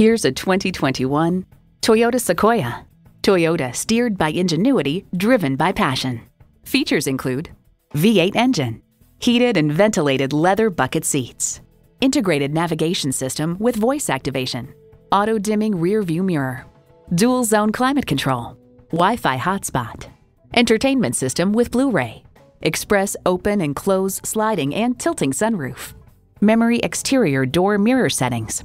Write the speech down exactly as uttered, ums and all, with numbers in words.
Here's a twenty twenty-one Toyota Sequoia. Toyota, steered by ingenuity, driven by passion. Features include V eight engine, heated and ventilated leather bucket seats, integrated navigation system with voice activation, auto-dimming rear-view mirror, dual-zone climate control, Wi-Fi hotspot, entertainment system with Blu-ray, express open and close sliding and tilting sunroof, memory exterior door mirror settings,